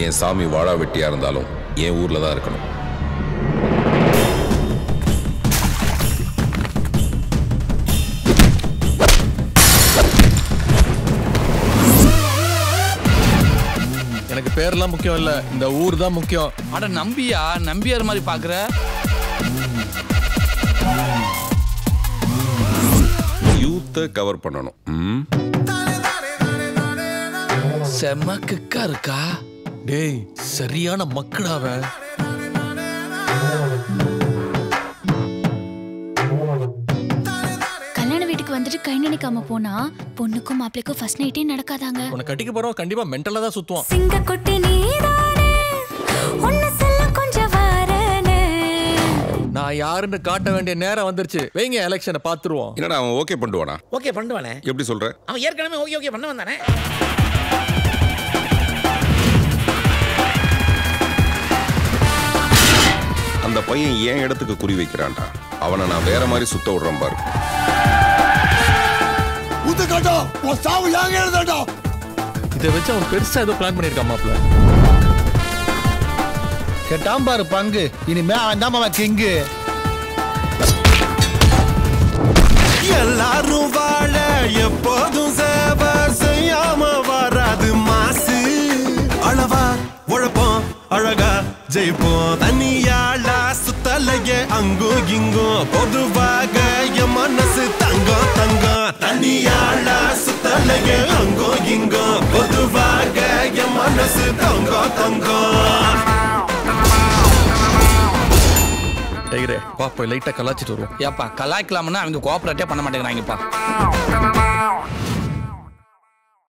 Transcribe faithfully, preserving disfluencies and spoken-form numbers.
என் சாமி வாடா வெட்டியா இருந்தாலும் என் ஊர்ல தான் இருக்கணும். எனக்கு பேர்லாம் முக்கியம் இல்ல, இந்த ஊர் தான் முக்கியம். அட நம்பியா, நம்பியார் மாதிரி பாக்குற. யூத்தை கவர் பண்ணணும். செமக்குக்கா இருக்கா? டேய், சரியான மக்களாவே. கல்யாண வீட்டுக்கு வந்துட்டு கை நினைக்காம போனா பொண்ணுக்கும் மாப்பிளைக்கும் ஃபர்ஸ்ட் நைட்டே நடக்காதாங்க. உன கட்டிக்கு போறோம், கண்டிப்பா மென்டலா தான் சுத்துவோம். சிங்க கொட்டி நீதானே ஒண்ணு சொல்ல கொஞ்சம் வரனே. நான் யாருன்னு காட்ட வேண்டிய நேரம் வந்துருச்சு. வெயிங்க எலெக்ஷனை பாத்துருவோம். என்னடா அவன் ஓகே பண்ணுவானா? ஓகே பண்ணுவானே. எப்படி சொல்ற? அவன் ஏற்கனவே ஓகே ஓகே பண்ண வந்தானே. அந்த பையன் ஏன் இடத்துக்கு குறி வைக்கிறான்டா? அவனை நான் வேற மாதிரி சுத்த விடுறேன் பாரு. இதை வச்சு அவன் பெருசா ஏதோ பிளான் பண்ணிருக்கான் மாப்ள. கேட்டாம் பாரு பங்கு. இனிமே அவன் தான் அவன் கிங்கு. எல்லாரும் வாழ எப்போதும் சேவை செய்யாம வராது மாசு. அளவா உழப்போம், அழகா ஜெயிப்போம். தனியாள சுத்தலையே அங்கும் இங்கும், பொதுவாக என் மனசு தங்கம் தங்கம். தனியாள சுத்தலையே அங்கும் இங்கும், பொதுவாக என் மனசு தங்கம் தங்கம். டைரே பா, போய் லைட்டா கலாச்சிட்டு வருவோம். ஏப்பா கலாய்க்கலாம்னா அவங்க கோஆப்ரேட்டே பண்ண மாட்டேங்கிறாங்கப்பா.